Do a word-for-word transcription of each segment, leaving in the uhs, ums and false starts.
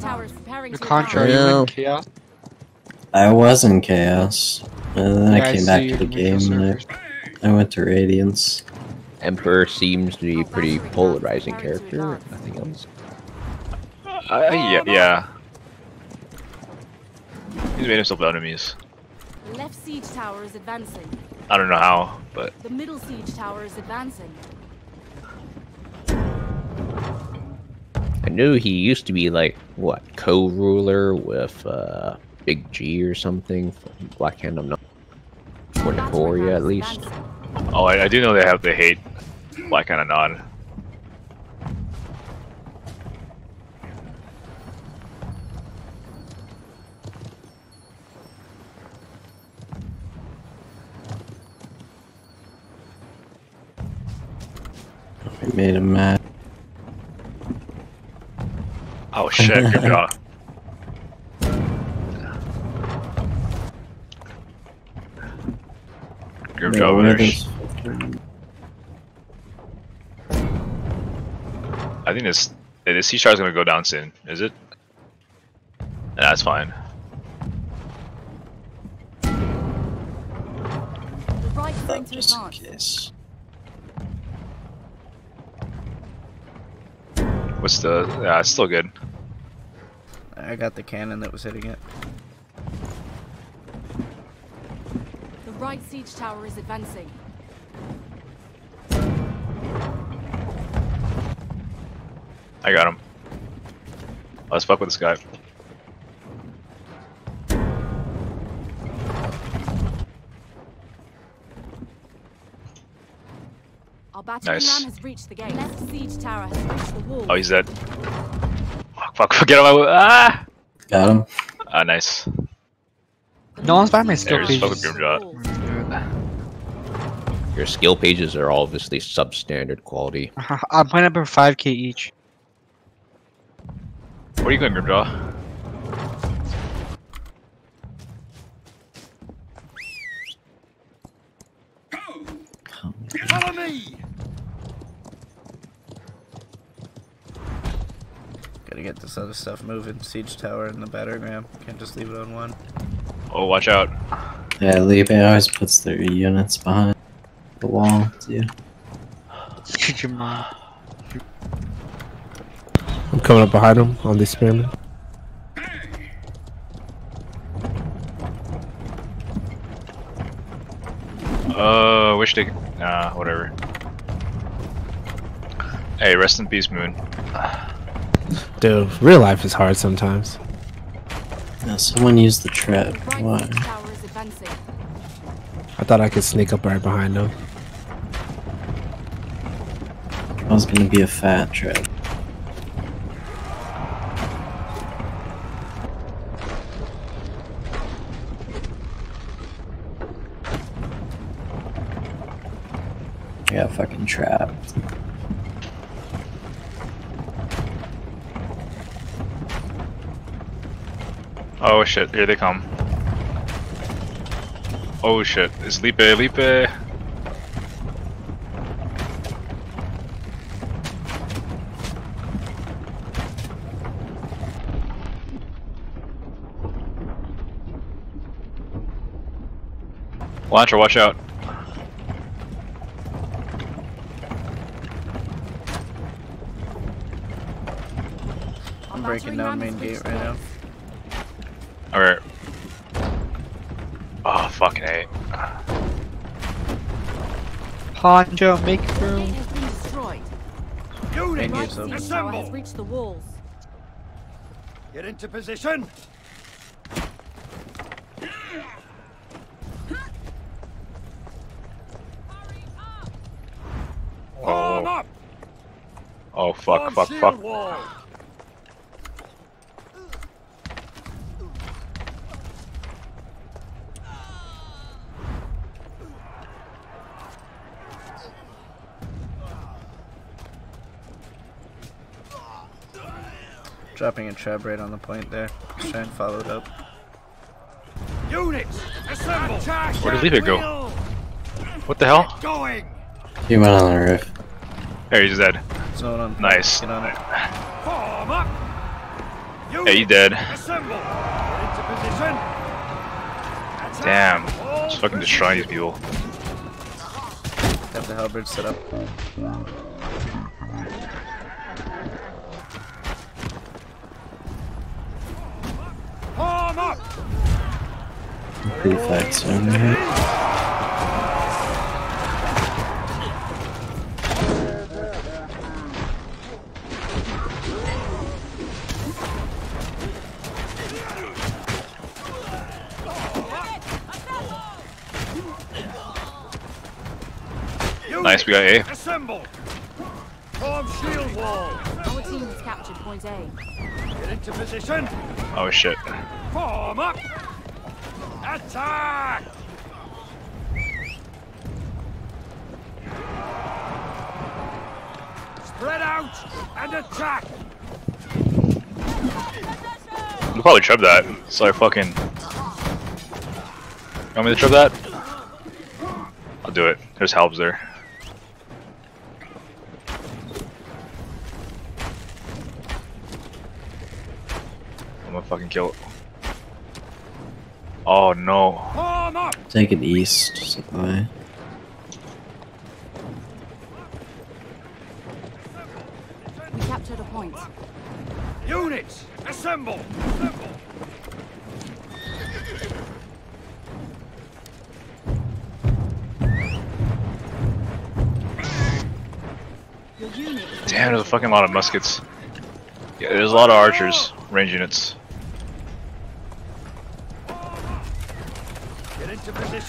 towers repairing to contrary, no. Chaos. I was in Chaos. And then yeah, I came I back to the game and I, I went to Radiance. Emperor seems to be a pretty polarizing character, if nothing else. Uh, yeah, yeah. He's made himself enemies. Left siege tower is advancing. I don't know how, but the middle siege tower is advancing. I knew he used to be like what co-ruler with uh, Big G or something. Black Hand of Nod, or Naporia at least. Oh, I, I do know they have they hate Black Hand of Nod. We made him mad. Oh shit, Grimjaw. Grimjaw over there. I think this this sea shark is gonna go down soon, is it? Nah, that's fine. The right going to advance. What's the... yeah, it's still good. I got the cannon that was hitting it. The right siege tower is advancing. I got him. Let's fuck with this guy. Nice. Has reached the gate. Left siege tower has reached the wall. Oh, he's dead. Fuck, fuck, fuck, get out of my way. Ah! Got him. Ah, nice. No one's by my skill There's pages. Your skill pages are obviously substandard quality. I'm playing up in five K each. Where are you going, Grimjaw? Go! Follow me! Gotta get this other stuff moving. Siege tower and the battleground. Can't just leave it on one. Oh, watch out. Yeah, Lipe always puts their units behind the wall, too. Shoot your mom. I'm coming up behind him on the experiment. Uh, wish they. Nah, whatever. Hey, rest in peace, Moon. Dude, real life is hard sometimes. Yeah, someone used the trap. What? I thought I could sneak up right behind them. That was gonna be a fat trap. I got fucking trapped. Oh shit, here they come. Oh shit, it's Lipe, Lipe! Launcher, watch out. I'm breaking down main gate right now. Alright. Oh, fucking A. Poncho, make room. Unit has reached the walls. Get into position. Oh. Oh, fuck, fuck, fuck. Dropping a trap right on the point there. Just try and follow it up. Units, assemble! Where did Lipe go? What the hell? He went on the roof. There, he's dead. Nice. Get on it. Form up. You yeah, he's dead. Damn. Let's fucking destroy these people. Have the halberd set up. Arm up! Preflex on there. Nice, we got A. Assemble. Form shield wall. Our team has captured point A. Get into position. Oh shit. Form up. Attack. Spread out and attack. We'll probably trip that. So I fucking. You want me to trip that? I'll do it. There's Halbs there. Fucking kill it. Oh no. Take an east supply. We captured a point. Units, assemble! Assemble! Your unit. Damn, there's a fucking lot of muskets. Yeah, there's a lot of archers, range units.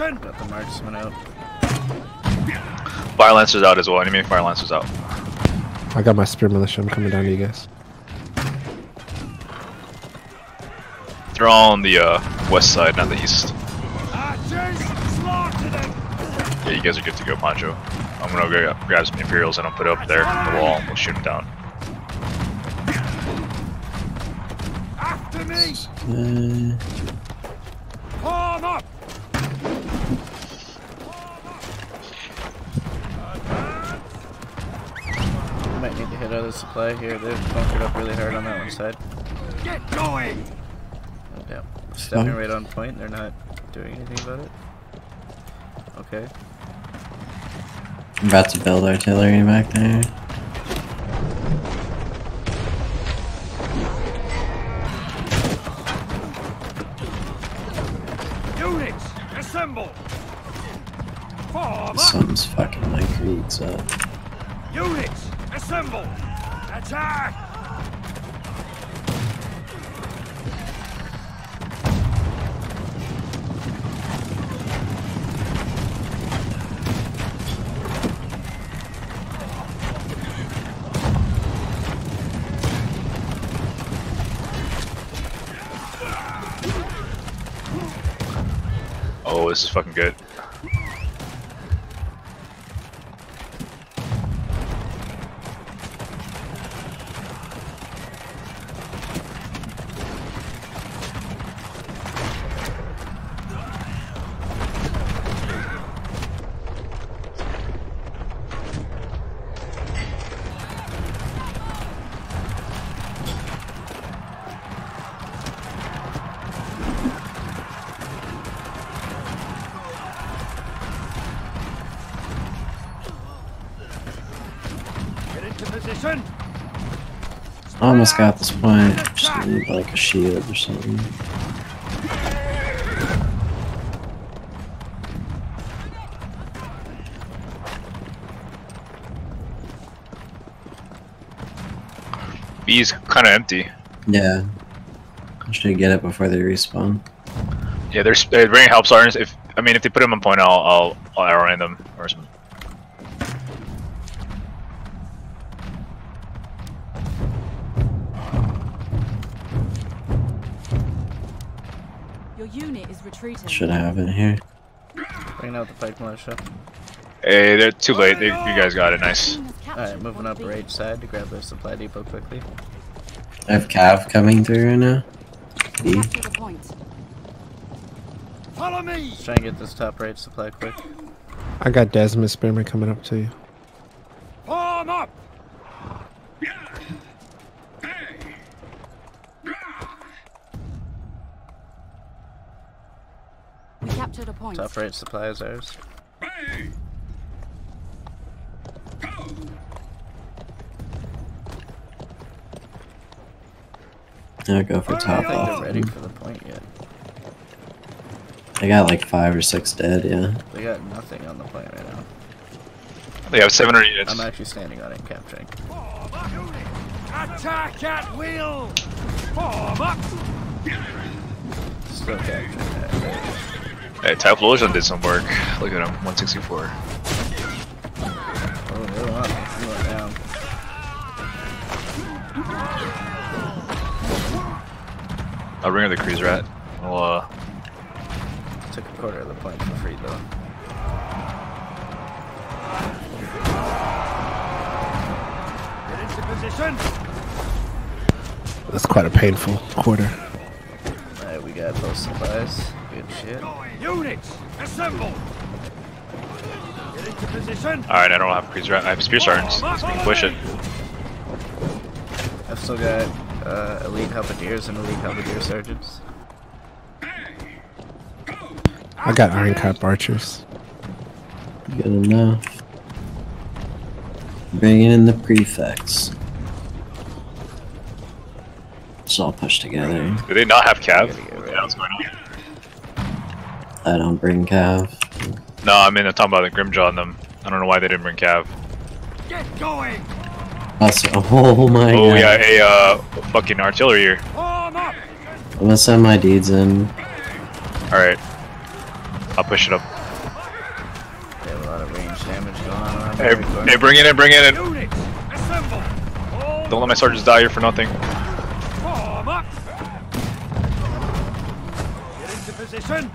Got the marksman out. Fire Lancer's out as well. Enemy Fire Lancer's out. I got my Spear Militia. I'm coming down to you guys. They're all on the uh, west side, not the east. Yeah, you guys are good to go, Pancho. I'm gonna go grab some Imperials and I'll put it up there on the wall and we'll shoot them down. After me! Form up! Might need to hit out of the supply here. They've bunkered up really hard on that one side. Get going! Oh, yeah. Stepping right on point. They're not doing anything about it. Okay. I'm about to build artillery back there. Units, assemble! Form up! Something's fucking like leads up. Units! Assemble! Attack! Oh, this is fucking good. I almost got this point. Just need like a shield or something. B's kind of empty. Yeah, I should get it before they respawn. Yeah, they're they're bringing help sergeants. If I mean, if they put him on point, I'll I'll, I'll arrow in them or something. Should I have it here? Bringing out the pike militia. Hey, they're too late. They, you guys got it. Nice. Alright, moving up right side to grab their supply depot quickly. I have Cav coming through right now. E. Follow me! Let's try and get this top right supply quick. I got Desmond Spearman coming up to you. Form up! closer to point. Top right supply is ours. Ready. Go. I'll go for top off. I don't think they're ready for the point yet. They got like five or six dead, yeah. They got nothing on the point right now. They have seven or eight. I'm actually standing on it and capturing. Attack at will! Form up! Still capturing that. Hey, Typhlosion did some work. Look at him, one sixty-four. Oh, they're up. They're down. I'll ring her the cruise rat. I'll, uh... took a quarter of the point for free, though. Get into position! That's quite a painful quarter. Alright, we got those supplies. Good shit. Units, assemble! Get into position! Alright, I don't have cruise rat. I have spear shards. Let's push it. I've still got uh, elite halberdiers and elite halberdier sergeants. I got iron cap archers. Good enough. Bring in the prefects. It's all pushed together. Do they not have cav? What the hell's going on? I don't bring cav. No, I mean I'm talking about the Grimjaw and them. I don't know why they didn't bring cav. Get going! Also, oh my oh, god. Oh yeah, a uh, fucking artillery here. I'm gonna send my deeds in. Alright. I'll push it up. They have a lot of range damage going on. Hey, hey, bring it in, bring it in. Don't let my sergeants die here for nothing. Get into position.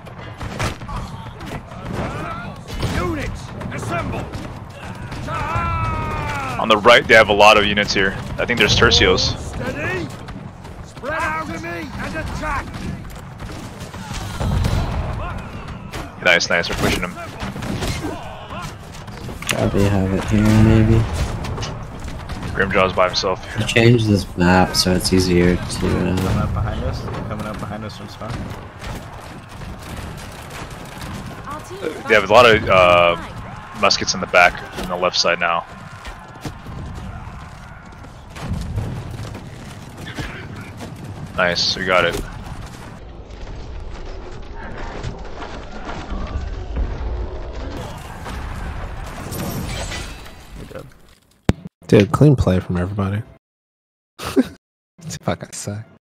Units, assemble. On the right, they have a lot of units here. I think there's Tercios. Steady. Spread out to me and attack. Nice, nice, we're pushing him. Probably have it here, maybe. Grimjaw's by himself. I changed this map so it's easier to... Uh... Coming up behind us? Coming up behind us from spawn? Uh, they have a lot of uh, muskets in the back, on the left side now. Nice, we got it. Dude, clean play from everybody. Fuck, I suck.